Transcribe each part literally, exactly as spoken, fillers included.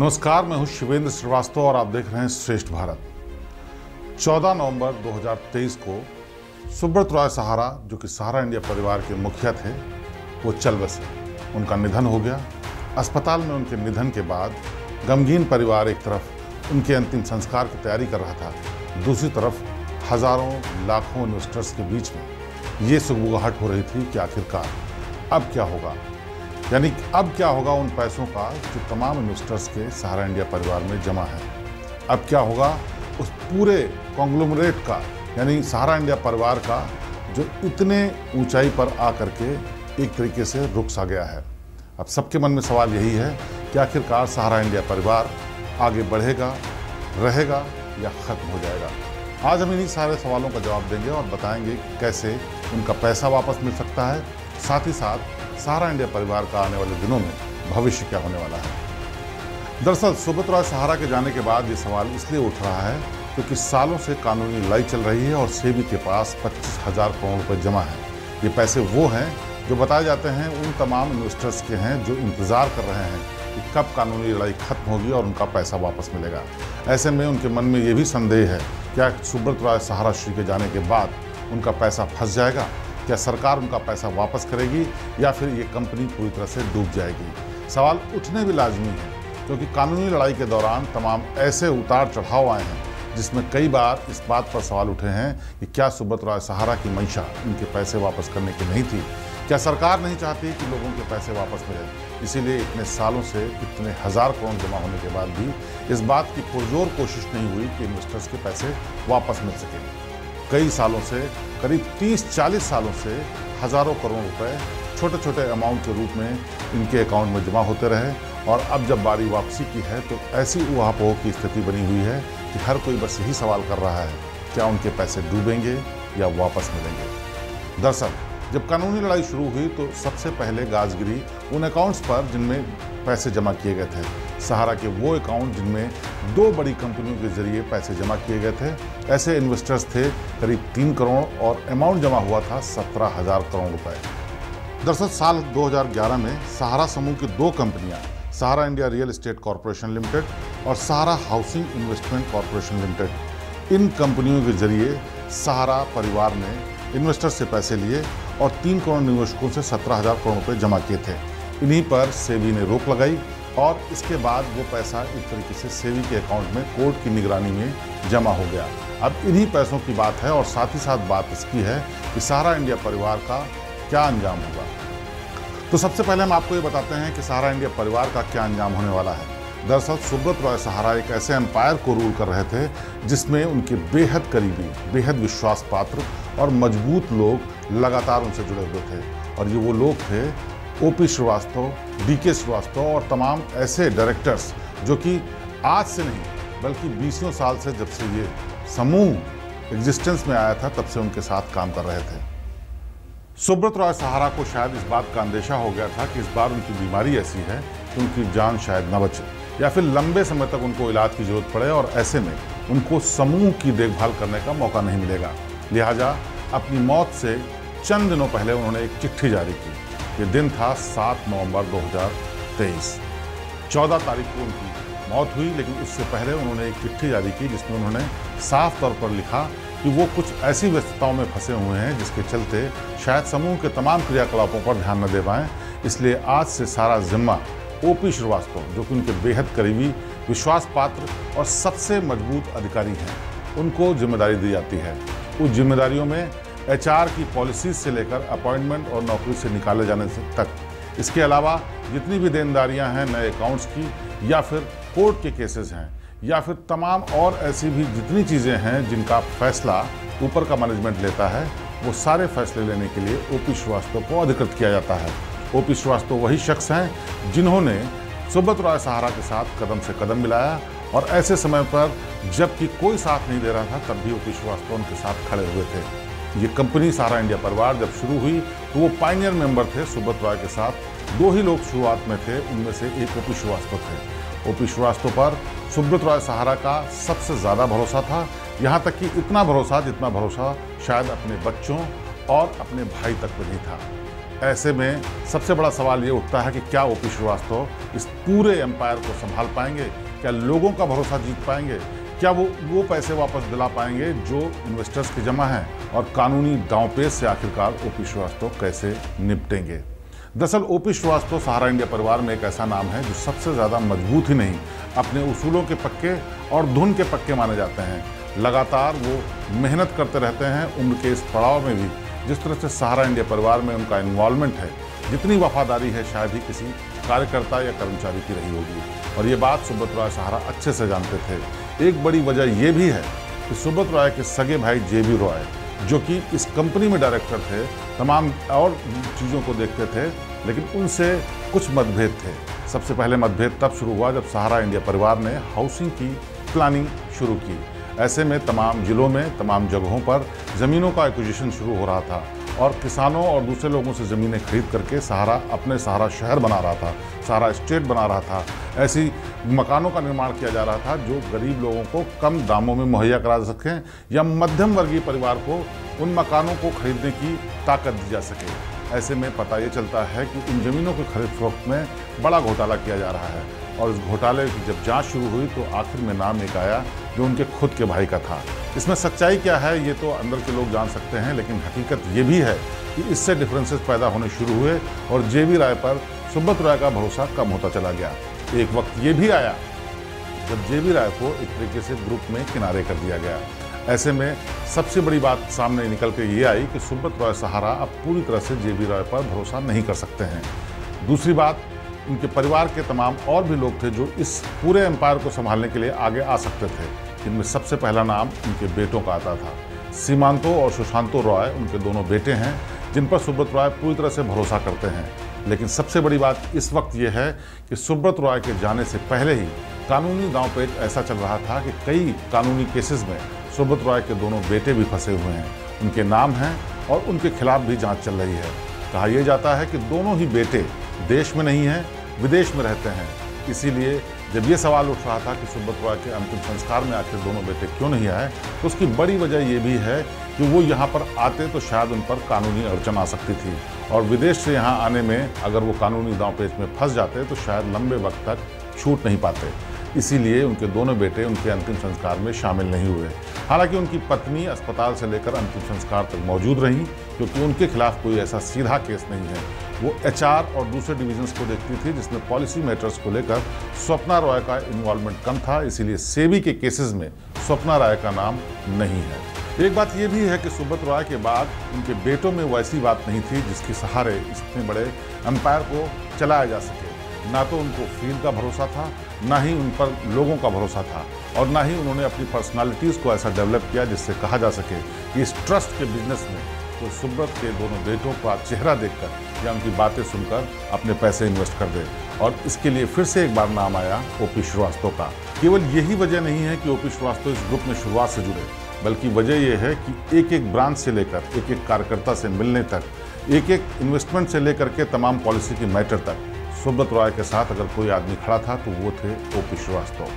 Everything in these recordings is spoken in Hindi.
नमस्कार, मैं हूं शिवेंद्र श्रीवास्तव और आप देख रहे हैं श्रेष्ठ भारत। चौदह नवंबर दो हज़ार तेईस को सुब्रत राय सहारा, जो कि सहारा इंडिया परिवार के मुखिया थे, वो चल बसे। उनका निधन हो गया। अस्पताल में उनके निधन के बाद गमगीन परिवार एक तरफ उनके अंतिम संस्कार की तैयारी कर रहा था, दूसरी तरफ हज़ारों लाखों इन्वेस्टर्स के बीच में ये सुगबुगाहट हो रही थी कि आखिरकार अब क्या होगा, यानी अब क्या होगा उन पैसों का जो तमाम इन्वेस्टर्स के सहारा इंडिया परिवार में जमा है। अब क्या होगा उस पूरे कॉन्ग्लोमरेट का, यानी सहारा इंडिया परिवार का, जो इतने ऊंचाई पर आ करके एक तरीके से रुक सा गया है। अब सबके मन में सवाल यही है कि आखिरकार सहारा इंडिया परिवार आगे बढ़ेगा, रहेगा या ख़त्म हो जाएगा। आज हम इन्हीं सारे सवालों का जवाब देंगे और बताएंगे कैसे उनका पैसा वापस मिल सकता है, साथ ही साथ सहारा इंडिया परिवार का आने वाले दिनों में भविष्य क्या होने वाला है। दरअसल सुब्रत राय सहारा के जाने के बाद ये सवाल इसलिए उठ रहा है क्योंकि सालों से कानूनी लड़ाई चल रही है और सेबी के पास पच्चीस हजार करोड़ रुपये जमा है। ये पैसे वो हैं जो बताए जाते हैं उन तमाम इन्वेस्टर्स के हैं जो इंतजार कर रहे हैं कि कब कानूनी लड़ाई खत्म होगी और उनका पैसा वापस मिलेगा। ऐसे में उनके मन में ये भी संदेह है, क्या सुब्रत राय सहारा श्री के जाने के बाद उनका पैसा फंस जाएगा, क्या सरकार उनका पैसा वापस करेगी या फिर ये कंपनी पूरी तरह से डूब जाएगी। सवाल उठने भी लाजमी है क्योंकि कानूनी लड़ाई के दौरान तमाम ऐसे उतार चढ़ाव आए हैं जिसमें कई बार इस बात पर सवाल उठे हैं कि क्या सुब्रत राय सहारा की मंशा उनके पैसे वापस करने की नहीं थी, क्या सरकार नहीं चाहती कि लोगों के पैसे वापस मिलें। इसीलिए इतने सालों से इतने हज़ार करोड़ जमा होने के बाद भी इस बात की पुरजोर कोशिश नहीं हुई कि इन्वेस्टर्स के पैसे वापस मिल सकें। कई सालों से, करीब तीस चालीस सालों से हज़ारों करोड़ रुपए छोटे छोटे अमाउंट के रूप में इनके अकाउंट में जमा होते रहे और अब जब बारी वापसी की है तो ऐसी ऊहापोह की स्थिति बनी हुई है कि हर कोई बस यही सवाल कर रहा है, क्या उनके पैसे डूबेंगे या वापस मिलेंगे। दरअसल जब कानूनी लड़ाई शुरू हुई तो सबसे पहले गाजगिरी उन अकाउंट्स पर जिनमें पैसे जमा किए गए थे, सहारा के वो अकाउंट जिनमें दो बड़ी कंपनियों के जरिए पैसे जमा किए गए थे। ऐसे इन्वेस्टर्स थे करीब तीन करोड़ और अमाउंट जमा हुआ था सत्रह हज़ार करोड़ रुपए। दरअसल साल दो हज़ार ग्यारह में सहारा समूह की दो कंपनियां, Sahara India real estate corporation limited और Sahara housing investment corporation limited, इन कंपनियों के जरिए सहारा परिवार ने इन्वेस्टर्स से पैसे लिए और तीन करोड़ निवेशकों से सत्रह हज़ार करोड़ रुपये जमा किए थे। इन्हीं पर सेबी ने रोक लगाई और इसके बाद वो पैसा एक तरीके से सेबी के अकाउंट में कोर्ट की निगरानी में जमा हो गया। अब इन्हीं पैसों की बात है और साथ ही साथ बात इसकी है कि सहारा इंडिया परिवार का क्या अंजाम होगा। तो सबसे पहले हम आपको ये बताते हैं कि सहारा इंडिया परिवार का क्या अंजाम होने वाला है। दरअसल सुब्रत राय सहारा एक ऐसे एम्पायर को रूल कर रहे थे जिसमें उनके बेहद करीबी, बेहद विश्वास पात्र और मजबूत लोग लगातार उनसे जुड़े हुए थे और ये वो लोग थे ओपी श्रीवास्तव, डीके श्रीवास्तव और तमाम ऐसे डायरेक्टर्स जो कि आज से नहीं बल्कि बीसों साल से, जब से ये समूह एग्जिस्टेंस में आया था, तब से उनके साथ काम कर रहे थे। सुब्रत राय सहारा को शायद इस बात का अंदेशा हो गया था कि इस बार उनकी बीमारी ऐसी है कि उनकी जान शायद न बचे या फिर लंबे समय तक उनको इलाज की जरूरत पड़े और ऐसे में उनको समूह की देखभाल करने का मौका नहीं मिलेगा। लिहाजा अपनी मौत से चंद दिनों पहले उन्होंने एक चिट्ठी जारी की। ये दिन था सात नवंबर दो हज़ार तेईस। चौदह तारीख को उनकी मौत हुई, लेकिन उससे पहले उन्होंने एक चिट्ठी जारी की जिसमें उन्होंने साफ तौर पर लिखा कि वो कुछ ऐसी व्यस्तताओं में फंसे हुए हैं जिसके चलते शायद समूह के तमाम क्रियाकलापों पर ध्यान न दे पाएँ, इसलिए आज से सारा जिम्मा ओपी श्रीवास्तव, जो कि उनके बेहद करीबी, विश्वास पात्र और सबसे मजबूत अधिकारी हैं, उनको जिम्मेदारी दी जाती है। उस जिम्मेदारियों में एचआर की पॉलिसीज से लेकर अपॉइंटमेंट और नौकरी से निकाले जाने से तक, इसके अलावा जितनी भी देनदारियां हैं नए अकाउंट्स की या फिर कोर्ट के केसेस हैं या फिर तमाम और ऐसी भी जितनी चीज़ें हैं जिनका फैसला ऊपर का मैनेजमेंट लेता है, वो सारे फैसले लेने के लिए ओपी श्रीवास्तव को अधिकृत किया जाता है। ओपी श्रीवास्तव वही शख्स हैं जिन्होंने सुब्रत राय सहारा के साथ कदम से कदम मिलाया और ऐसे समय पर जबकि कोई साथ नहीं दे रहा था तब भी ओपी श्रीवास्तव उनके साथ खड़े हुए थे। ये कंपनी सहारा इंडिया परिवार जब शुरू हुई तो वो पायनियर मेंबर थे सुब्रत राय के साथ। दो ही लोग शुरुआत में थे, उनमें से एक ओपी श्रीवास्तव थे। ओपी श्रीवास्तव पर सुब्रत राय सहारा का सबसे ज़्यादा भरोसा था, यहाँ तक कि इतना भरोसा जितना भरोसा शायद अपने बच्चों और अपने भाई तक पर नहीं था। ऐसे में सबसे बड़ा सवाल ये उठता है कि क्या ओपी श्रीवास्तव इस पूरे एम्पायर को संभाल पाएंगे, क्या लोगों का भरोसा जीत पाएंगे, क्या वो वो पैसे वापस दिला पाएंगे जो इन्वेस्टर्स के जमा हैं, और कानूनी दांवपेच से आखिरकार ओपी श्रीवास्तव कैसे निपटेंगे। दरअसल ओपी श्रीवास्तव सहारा इंडिया परिवार में एक ऐसा नाम है जो सबसे ज़्यादा मजबूत ही नहीं, अपने उसूलों के पक्के और धुन के पक्के माने जाते हैं। लगातार वो मेहनत करते रहते हैं। उम्र के इस पड़ाव में भी जिस तरह से सहारा इंडिया परिवार में उनका इन्वॉल्वमेंट है, जितनी वफादारी है, शायद ही किसी कार्यकर्ता या कर्मचारी की रही होगी। और ये बात सुब्रत राय सहारा अच्छे से जानते थे। एक बड़ी वजह ये भी है कि सुब्रत राय के सगे भाई जेबी राय, जो कि इस कंपनी में डायरेक्टर थे, तमाम और चीज़ों को देखते थे, लेकिन उनसे कुछ मतभेद थे। सबसे पहले मतभेद तब शुरू हुआ जब सहारा इंडिया परिवार ने हाउसिंग की प्लानिंग शुरू की। ऐसे में तमाम ज़िलों में तमाम जगहों पर ज़मीनों का एक्विजिशन शुरू हो रहा था और किसानों और दूसरे लोगों से ज़मीनें खरीद करके सहारा अपने सहारा शहर बना रहा था, सहारा स्टेट बना रहा था। ऐसी मकानों का निर्माण किया जा रहा था जो गरीब लोगों को कम दामों में मुहैया करा सकें या मध्यम वर्गीय परिवार को उन मकानों को खरीदने की ताकत दी जा सके। ऐसे में पता ये चलता है कि इन ज़मीनों के खरीद फरोख्त में बड़ा घोटाला किया जा रहा है। और इस घोटाले की जब जांच शुरू हुई तो आखिर में नाम एक आया जो उनके खुद के भाई का था। इसमें सच्चाई क्या है ये तो अंदर के लोग जान सकते हैं, लेकिन हकीकत ये भी है कि इससे डिफरेंसेस पैदा होने शुरू हुए और जेबी राय पर सुब्रत राय का भरोसा कम होता चला गया। एक वक्त ये भी आया जब जेबी राय को एक तरीके से ग्रुप में किनारे कर दिया गया। ऐसे में सबसे बड़ी बात सामने निकल के ये आई कि सुब्रत राय सहारा अब पूरी तरह से जेबी राय पर भरोसा नहीं कर सकते हैं। दूसरी बात, उनके परिवार के तमाम और भी लोग थे जो इस पूरे एम्पायर को संभालने के लिए आगे आ सकते थे, जिनमें सबसे पहला नाम उनके बेटों का आता था। सीमांतो और सुशांतो राय उनके दोनों बेटे हैं जिन पर सुब्रत राय पूरी तरह से भरोसा करते हैं। लेकिन सबसे बड़ी बात इस वक्त यह है कि सुब्रत राय के जाने से पहले ही कानूनी दांवपेच ऐसा चल रहा था कि कई कानूनी केसेस में सुब्रत राय के दोनों बेटे भी फंसे हुए हैं, उनके नाम हैं और उनके खिलाफ भी जांच चल रही है। कहा यह जाता है कि दोनों ही बेटे देश में नहीं हैं, विदेश में रहते हैं। इसीलिए जब ये सवाल उठ रहा था कि सुब्रत राय के अंतिम संस्कार में आखिर दोनों बेटे क्यों नहीं आए, तो उसकी बड़ी वजह ये भी है कि वो यहाँ पर आते तो शायद उन पर कानूनी अड़चन आ सकती थी, और विदेश से यहाँ आने में अगर वो कानूनी दांवपेच में फंस जाते तो शायद लंबे वक्त तक छूट नहीं पाते। इसीलिए उनके दोनों बेटे उनके अंतिम संस्कार में शामिल नहीं हुए। हालांकि उनकी पत्नी अस्पताल से लेकर अंतिम संस्कार तक मौजूद रहीं, क्योंकि उनके खिलाफ कोई ऐसा सीधा केस नहीं है। वो एचआर और दूसरे डिविजन्स को देखती थी जिसमें पॉलिसी मैटर्स को लेकर स्वप्ना राय का इन्वॉल्वमेंट कम था, इसीलिए सेबी के केसेस में स्वप्ना राय का नाम नहीं है। एक बात यह भी है कि सुब्रत राय के बाद उनके बेटों में वैसी बात नहीं थी जिसके सहारे इतने बड़े एम्पायर को चलाया जा सके। ना तो उनको फील्ड का भरोसा था, ना ही उन पर लोगों का भरोसा था, और ना ही उन्होंने अपनी पर्सनालिटीज़ को ऐसा डेवलप किया जिससे कहा जा सके कि इस ट्रस्ट के बिजनेस में तो सुब्रत के दोनों बेटों का चेहरा देखकर या उनकी बातें सुनकर अपने पैसे इन्वेस्ट कर दे। और इसके लिए फिर से एक बार नाम आया ओपी श्रीवास्तव का। केवल यही वजह नहीं है कि ओपी श्रीवास्तव इस ग्रुप में शुरुआत से जुड़े, बल्कि वजह यह है कि एक एक ब्रांच से लेकर एक एक कार्यकर्ता से मिलने तक, एक एक इन्वेस्टमेंट से लेकर के तमाम पॉलिसी की मैटर तक सुब्रत राय के साथ अगर कोई आदमी खड़ा था तो वो थे ओपी श्रीवास्तव।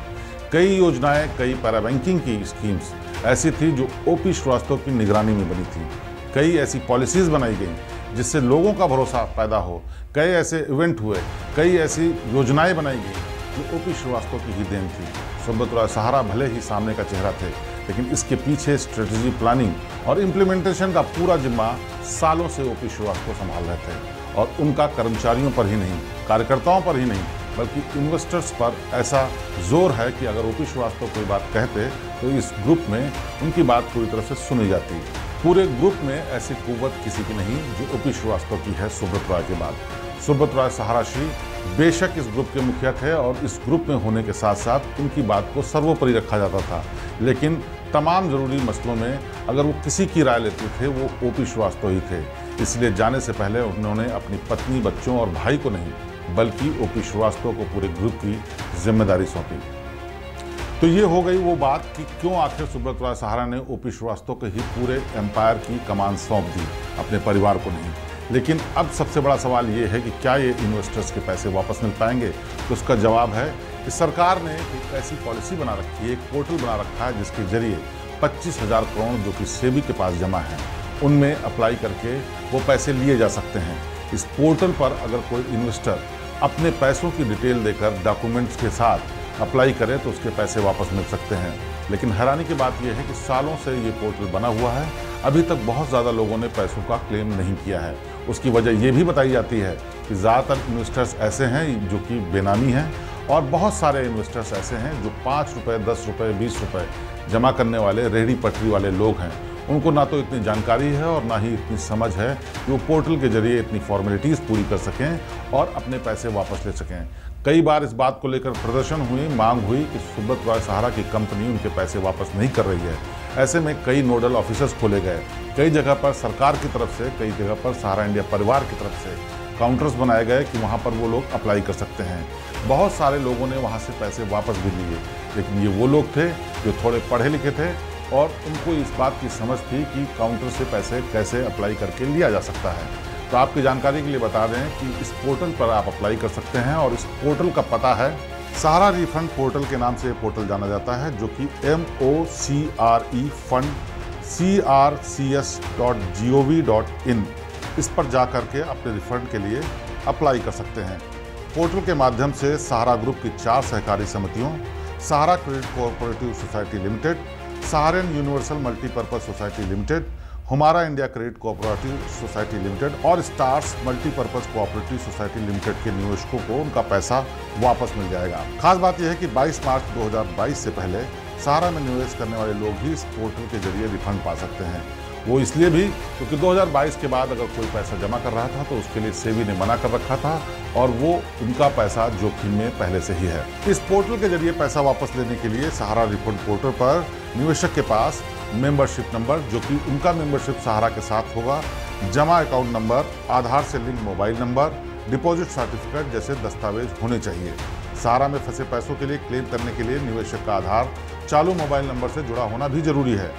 कई योजनाएं, कई पैराबैंकिंग की स्कीम्स ऐसी थी जो ओपी श्रीवास्तव की निगरानी में बनी थी। कई ऐसी पॉलिसीज़ बनाई गई जिससे लोगों का भरोसा पैदा हो। कई ऐसे इवेंट हुए, कई ऐसी योजनाएं बनाई गई जो ओपी श्रीवास्तव की ही देन थी। सुब्रत राय सहारा भले ही सामने का चेहरा थे, लेकिन इसके पीछे स्ट्रेटजी, प्लानिंग और इम्प्लीमेंटेशन का पूरा जिम्मा सालों से ओपी श्रीवास्तव संभाल रहे थे। और उनका कर्मचारियों पर ही नहीं, कार्यकर्ताओं पर ही नहीं, बल्कि इन्वेस्टर्स पर ऐसा जोर है कि अगर ओपी श्रीवास्तव कोई बात कहते तो इस ग्रुप में उनकी बात पूरी तरह से सुनी जाती। पूरे ग्रुप में ऐसी कुवत किसी की नहीं जो ओपी श्रीवास्तव की है सुब्रत राय के बाद। सुब्रत राय सहारा श्री बेशक इस ग्रुप के मुखिया थे और इस ग्रुप में होने के साथ साथ उनकी बात को सर्वोपरि रखा जाता था, लेकिन तमाम ज़रूरी मसलों में अगर वो किसी की राय लेते थे वो ओपी श्रीवास्तव ही थे। इसलिए जाने से पहले उन्होंने अपनी पत्नी, बच्चों और भाई को नहीं बल्कि ओपी श्रीवास्तव को पूरे ग्रुप की जिम्मेदारी सौंपी। तो ये हो गई वो बात कि क्यों आखिर सुब्रत राय सहारा ने ओपी श्रीवास्तव को ही पूरे एम्पायर की कमान सौंप दी, अपने परिवार को नहीं। लेकिन अब सबसे बड़ा सवाल ये है कि क्या ये इन्वेस्टर्स के पैसे वापस मिल पाएंगे। तो उसका जवाब है कि सरकार ने एक ऐसी पॉलिसी बना रखी है, एक पोर्टल बना रखा है जिसके जरिए पच्चीस हज़ार करोड़ जो कि सेबी के पास जमा है उनमें अप्लाई करके वो पैसे लिए जा सकते हैं। इस पोर्टल पर अगर कोई इन्वेस्टर अपने पैसों की डिटेल देकर डॉक्यूमेंट्स के साथ अप्लाई करे तो उसके पैसे वापस मिल सकते हैं। लेकिन हैरानी की बात यह है कि सालों से ये पोर्टल बना हुआ है, अभी तक बहुत ज़्यादा लोगों ने पैसों का क्लेम नहीं किया है। उसकी वजह ये भी बताई जाती है कि ज़्यादातर इन्वेस्टर्स ऐसे हैं जो कि बेनामी हैं, और बहुत सारे इन्वेस्टर्स ऐसे हैं जो पाँच रुपये दस रुपये बीस रुपये जमा करने वाले रेहड़ी पटरी वाले लोग हैं। उनको ना तो इतनी जानकारी है और ना ही इतनी समझ है कि वो पोर्टल के जरिए इतनी फॉर्मेलिटीज़ पूरी कर सकें और अपने पैसे वापस ले सकें। कई बार इस बात को लेकर प्रदर्शन हुई, मांग हुई कि सुब्रत राय सहारा की कंपनी उनके पैसे वापस नहीं कर रही है। ऐसे में कई नोडल ऑफिसर्स खोले गए, कई जगह पर सरकार की तरफ से, कई जगह पर सहारा इंडिया परिवार की तरफ से काउंटर्स बनाए गए कि वहाँ पर वो लोग अप्लाई कर सकते हैं। बहुत सारे लोगों ने वहाँ से पैसे वापस भी लिए, लेकिन ये वो लोग थे जो थोड़े पढ़े लिखे थे और उनको इस बात की समझ थी कि काउंटर से पैसे कैसे अप्लाई करके लिया जा सकता है। तो आपकी जानकारी के लिए बता दें कि इस पोर्टल पर आप अप्लाई कर सकते हैं, और इस पोर्टल का पता है सहारा रिफंड पोर्टल के नाम से ये पोर्टल जाना जाता है, जो कि M O C R E fund C R C S dot G O V dot in इस पर जा करके अपने रिफंड के लिए अप्लाई कर सकते हैं। पोर्टल के माध्यम से सहारा ग्रुप की चार सहकारी समितियों, Sahara credit cooperative society limited, Sahara universal multipurpose society limited, Hamara India credit cooperative society limited और stars multipurpose cooperative society limited के निवेशकों को उनका पैसा वापस मिल जाएगा। खास बात यह है कि बाईस मार्च दो हज़ार बाईस से पहले सहारा में निवेश करने वाले लोग भी इस पोर्टल के जरिए रिफंड पा सकते हैं। वो इसलिए भी क्योंकि दो हज़ार बाईस के बाद अगर कोई पैसा जमा कर रहा था तो उसके लिए सेबी ने मना कर रखा था और वो उनका पैसा जोखिम में पहले से ही है। इस पोर्टल के जरिए पैसा वापस लेने के लिए सहारा रिफंड पोर्टल पर निवेशक के पास मेंबरशिप नंबर, जो कि उनका मेंबरशिप सहारा के साथ होगा, जमा अकाउंट नंबर, आधार से link mobile number, deposit certificate जैसे दस्तावेज होने चाहिए। सहारा में फंसे पैसों के लिए क्लेम करने के लिए निवेशक का आधार चालू मोबाइल नंबर से जुड़ा होना भी जरूरी है।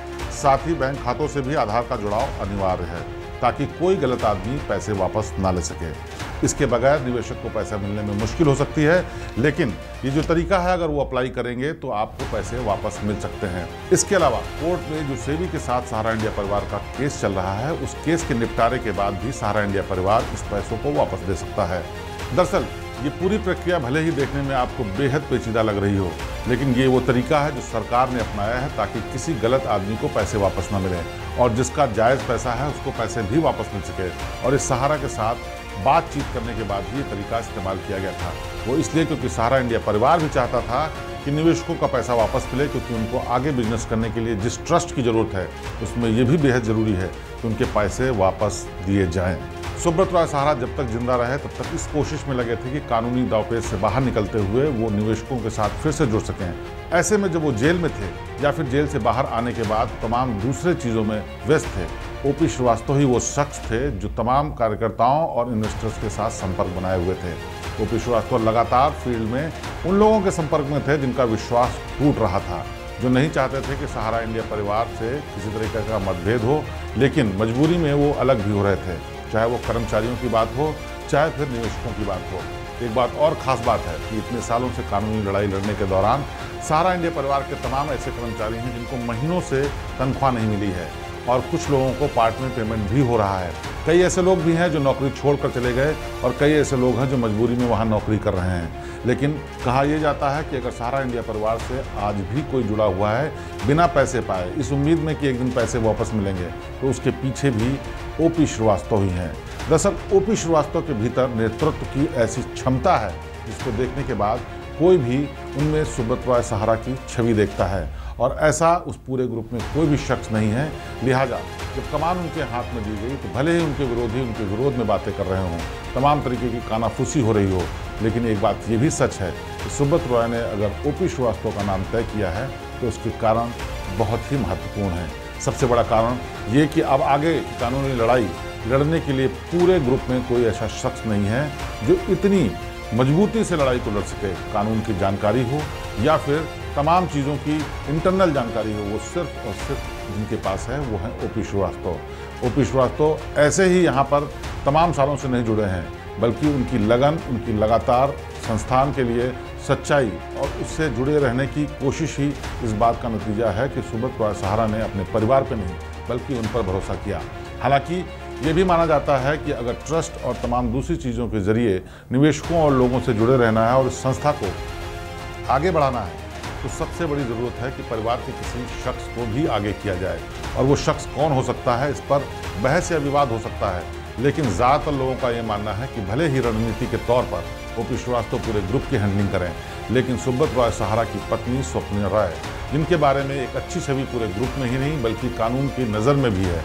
साथ ही बैंक खातों से भी आधार का जुड़ाव अनिवार्य है ताकि कोई गलत आदमी पैसे वापस ना ले सके। इसके बगैर निवेशक को पैसा मिलने में मुश्किल हो सकती है, लेकिन ये जो तरीका है अगर वो अप्लाई करेंगे तो आपको पैसे वापस मिल सकते हैं। इसके अलावा कोर्ट में जो सेबी के साथ सहारा इंडिया परिवार का केस चल रहा है, उस केस के निपटारे के बाद भी सहारा इंडिया परिवार इस पैसों को वापस दे सकता है। दरअसल ये पूरी प्रक्रिया भले ही देखने में आपको बेहद पेचीदा लग रही हो, लेकिन ये वो तरीका है जो सरकार ने अपनाया है ताकि किसी गलत आदमी को पैसे वापस ना मिले और जिसका जायज़ पैसा है उसको पैसे भी वापस मिल सके। और इस सहारा के साथ बातचीत करने के बाद ही ये तरीका इस्तेमाल किया गया था। वो इसलिए क्योंकि सहारा इंडिया परिवार भी चाहता था कि निवेशकों का पैसा वापस मिले, क्योंकि उनको आगे बिजनेस करने के लिए जिस ट्रस्ट की ज़रूरत है उसमें ये भी बेहद ज़रूरी है कि उनके पैसे वापस दिए जाएँ। सुब्रत राय सहारा जब तक जिंदा रहे तब तक इस कोशिश में लगे थे कि कानूनी दांवपेच से बाहर निकलते हुए वो निवेशकों के साथ फिर से जुड़ सकें। ऐसे में जब वो जेल में थे या फिर जेल से बाहर आने के बाद तमाम दूसरे चीज़ों में व्यस्त थे। ओपी श्रीवास्तव ही वो शख्स थे जो तमाम कार्यकर्ताओं और इन्वेस्टर्स के साथ संपर्क बनाए हुए थे। ओपी श्रीवास्तव लगातार फील्ड में उन लोगों के संपर्क में थे जिनका विश्वास टूट रहा था, जो नहीं चाहते थे कि सहारा इंडिया परिवार से किसी तरीके का मतभेद हो, लेकिन मजबूरी में वो अलग भी हो रहे थे, चाहे वो कर्मचारियों की बात हो चाहे फिर निवेशकों की बात हो। एक बात और ख़ास बात है कि इतने सालों से कानूनी लड़ाई लड़ने के दौरान सहारा इंडिया परिवार के तमाम ऐसे कर्मचारी हैं जिनको महीनों से तनख्वाह नहीं मिली है और कुछ लोगों को पार्ट में पेमेंट भी हो रहा है। कई ऐसे लोग भी हैं जो नौकरी छोड़कर चले गए और कई ऐसे लोग हैं जो मजबूरी में वहाँ नौकरी कर रहे हैं। लेकिन कहा यह जाता है कि अगर सहारा इंडिया परिवार से आज भी कोई जुड़ा हुआ है बिना पैसे पाए, इस उम्मीद में कि एक दिन पैसे वापस मिलेंगे, तो उसके पीछे भी ओपी श्रीवास्तव ही हैं। दरअसल ओपी श्रीवास्तव के भीतर नेतृत्व की ऐसी क्षमता है जिसको देखने के बाद कोई भी उनमें सुब्रत राय सहारा की छवि देखता है, और ऐसा उस पूरे ग्रुप में कोई भी शख्स नहीं है। लिहाजा जब कमान उनके हाथ में दी गई तो भले ही उनके विरोधी उनके विरोध में बातें कर रहे हों, तमाम तरीके की कानाफूसी हो रही हो, लेकिन एक बात ये भी सच है कि सुब्रत राय ने अगर ओपी श्रीवास्तव का नाम तय किया है तो उसके कारण बहुत ही महत्वपूर्ण है। सबसे बड़ा कारण ये कि अब आगे कानूनी लड़ाई लड़ने के लिए पूरे ग्रुप में कोई ऐसा शख्स नहीं है जो इतनी मजबूती से लड़ाई को लड़ सके। कानून की जानकारी हो या फिर तमाम चीज़ों की इंटरनल जानकारी हो, वो सिर्फ और सिर्फ जिनके पास है वो है ओपी श्रीवास्तव। ओपी श्रीवास्तव ऐसे ही यहाँ पर तमाम सालों से नहीं जुड़े हैं, बल्कि उनकी लगन, उनकी लगातार संस्थान के लिए सच्चाई और उससे जुड़े रहने की कोशिश ही इस बात का नतीजा है कि सुब्रत राय सहारा ने अपने परिवार पर नहीं बल्कि उन पर भरोसा किया। हालांकि ये भी माना जाता है कि अगर ट्रस्ट और तमाम दूसरी चीज़ों के जरिए निवेशकों और लोगों से जुड़े रहना है और इस संस्था को आगे बढ़ाना है तो सबसे बड़ी ज़रूरत है कि परिवार के किसी शख्स को भी आगे किया जाए। और वो शख्स कौन हो सकता है, इस पर बहस या विवाद हो सकता है, लेकिन ज़्यादातर लोगों का ये मानना है कि भले ही रणनीति के तौर पर ओपी श्रीवास्तव पूरे ग्रुप की हैंडलिंग करें, लेकिन सुब्रत राय सहारा की पत्नी स्वप्ना राय, जिनके बारे में एक अच्छी छवि पूरे ग्रुप में ही नहीं बल्कि कानून की नज़र में भी है,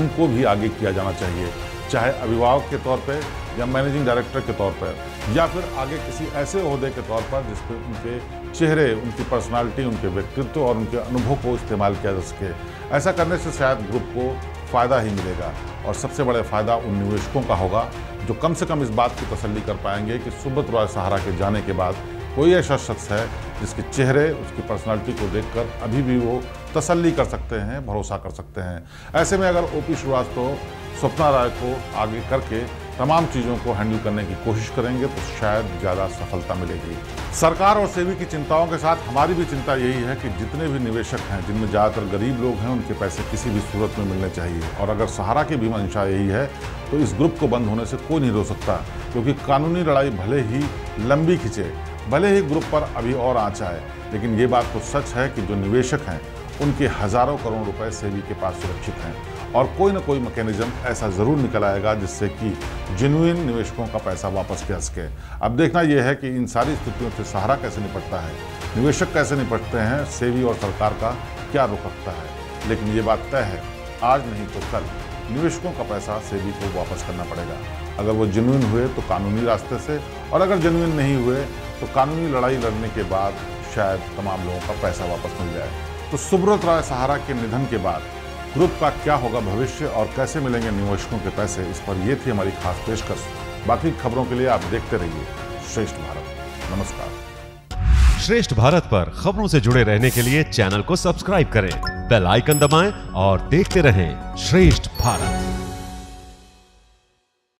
उनको भी आगे किया जाना चाहिए, चाहे अभिभावक के तौर पर या मैनेजिंग डायरेक्टर के तौर पर या फिर आगे किसी ऐसे ओहदे के तौर पर जिस पर उनके चेहरे, उनकी पर्सनालिटी, उनके व्यक्तित्व और उनके अनुभव को इस्तेमाल किया जा सके। ऐसा करने से शायद ग्रुप को फ़ायदा ही मिलेगा और सबसे बड़ा फ़ायदा उन निवेशकों का होगा जो कम से कम इस बात की तसल्ली कर पाएंगे कि सुब्रत राय सहारा के जाने के बाद कोई ऐसा शख्स है जिसके चेहरे, उसकी पर्सनालिटी को देखकर अभी भी वो तसल्ली कर सकते हैं, भरोसा कर सकते हैं। ऐसे में अगर ओपी श्रीवास्तव स्वप्ना राय को आगे करके तमाम चीज़ों को हैंडल करने की कोशिश करेंगे तो शायद ज़्यादा सफलता मिलेगी। सरकार और सेबी की चिंताओं के साथ हमारी भी चिंता यही है कि जितने भी निवेशक हैं, जिनमें ज़्यादातर गरीब लोग हैं, उनके पैसे किसी भी सूरत में मिलने चाहिए। और अगर सहारा की भी मंशा यही है तो इस ग्रुप को बंद होने से कोई नहीं रोक सकता, क्योंकि कानूनी लड़ाई भले ही लंबी खिंचे, भले ही ग्रुप पर अभी और आँच आए, लेकिन ये बात तो सच है कि जो निवेशक हैं उनके हज़ारों करोड़ रुपए सेबी के पास सुरक्षित हैं और कोई ना कोई मैकेनिज्म ऐसा ज़रूर निकल आएगा जिससे कि जेन्युइन निवेशकों का पैसा वापस किया सके। अब देखना यह है कि इन सारी स्थितियों से सहारा कैसे निपटता है, निवेशक कैसे निपटते हैं, सेबी और सरकार का क्या रुख रखता है। लेकिन ये बात तय है, आज नहीं तो कल निवेशकों का पैसा सेबी को वापस करना पड़ेगा। अगर वो जेन्युइन हुए तो कानूनी रास्ते से, और अगर जेन्युइन नहीं हुए तो कानूनी लड़ाई लड़ने के बाद शायद तमाम लोगों का पैसा वापस मिल जाए। तो सुब्रत राय सहारा के निधन के बाद ग्रुप का क्या होगा भविष्य और कैसे मिलेंगे निवेशकों के पैसे, इस पर यह थी हमारी खास पेशकश। बाकी खबरों के लिए आप देखते रहिए श्रेष्ठ भारत। नमस्कार। श्रेष्ठ भारत पर खबरों से जुड़े रहने के लिए चैनल को सब्सक्राइब करें, बेल आइकन दबाएं और देखते रहें श्रेष्ठ भारत।